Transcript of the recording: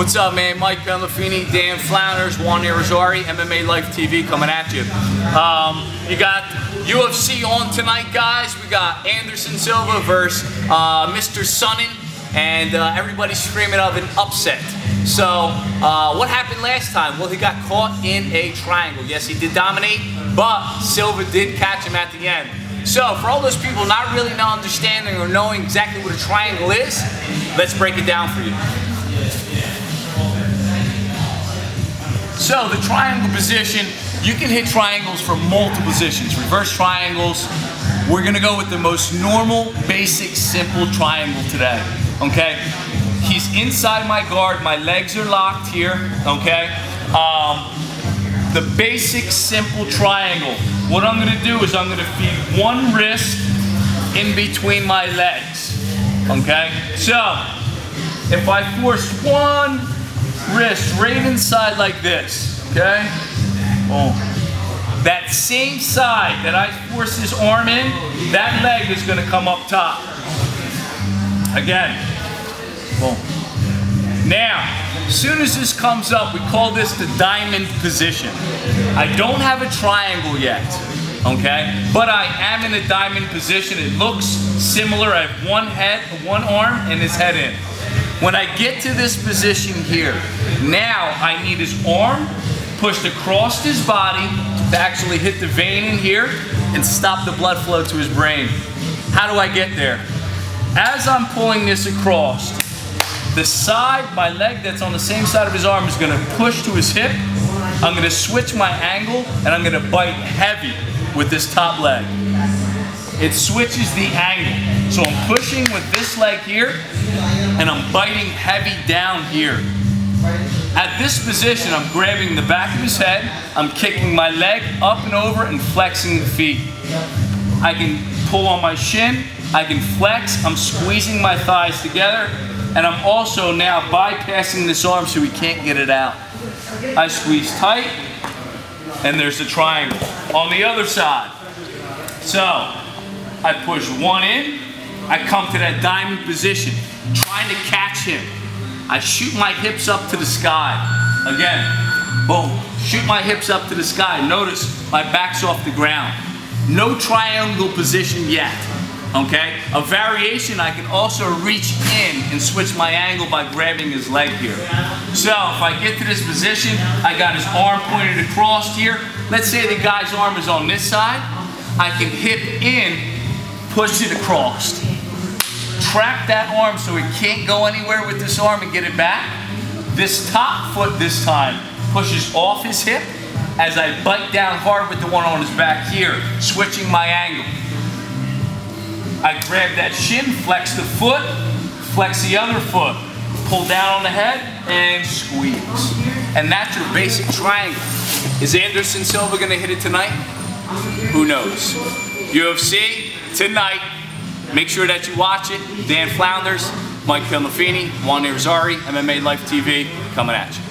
What's up, man? Mike Belafini, Dan Flowers, Juan Rosari, MMA Life TV coming at you. You got UFC on tonight, guys. We got Anderson Silva versus Mr. Sonnen, and everybody's screaming of an upset. So, what happened last time? Well, he got caught in a triangle. Yes, he did dominate, but Silva did catch him at the end. So, for all those people not really understanding or knowing exactly what a triangle is, let's break it down for you. So, the triangle position, you can hit triangles from multiple positions. Reverse triangles. We're going to go with the most normal, basic, simple triangle today. Okay? He's inside my guard. My legs are locked here. Okay? The basic, simple triangle. What I'm going to do is I'm going to feed one wrist in between my legs. Okay? So, if I force one wrist right inside like this, okay? Boom. That same side that I force his arm in, that leg is going to come up top. Again. Boom. Now. As soon as this comes up, we call this the diamond position. I don't have a triangle yet, okay? But I am in a diamond position. It looks similar. I have one head, one arm, and his head in. When I get to this position here, now I need his arm pushed across his body to actually hit the vein in here and stop the blood flow to his brain. How do I get there? As I'm pulling this across, the side, my leg that's on the same side of his arm is going to push to his hip. I'm going to switch my angle and I'm going to bite heavy with this top leg. It switches the angle. So I'm pushing with this leg here and I'm biting heavy down here. At this position, I'm grabbing the back of his head. I'm kicking my leg up and over and flexing the feet. I can pull on my shin. I can flex. I'm squeezing my thighs together. And I'm also now bypassing this arm so he can't get it out. I squeeze tight, and there's the triangle. On the other side, so I push one in, I come to that diamond position, trying to catch him. I shoot my hips up to the sky. Again, boom, shoot my hips up to the sky. Notice my back's off the ground. No triangle position yet. Okay, a variation, I can also reach in and switch my angle by grabbing his leg here. So if I get to this position, I got his arm pointed across here. Let's say the guy's arm is on this side. I can hip in, push it across. Trap that arm so it can't go anywhere with this arm and get it back. This top foot this time pushes off his hip as I bite down hard with the one on his back here, switching my angle. I grab that shin, flex the foot, flex the other foot, pull down on the head, and squeeze. And that's your basic triangle. Is Anderson Silva going to hit it tonight? Who knows? UFC tonight. Make sure that you watch it. Dan Flounders, Mike Belafini, Juan Rosari, MMA Life TV, coming at you.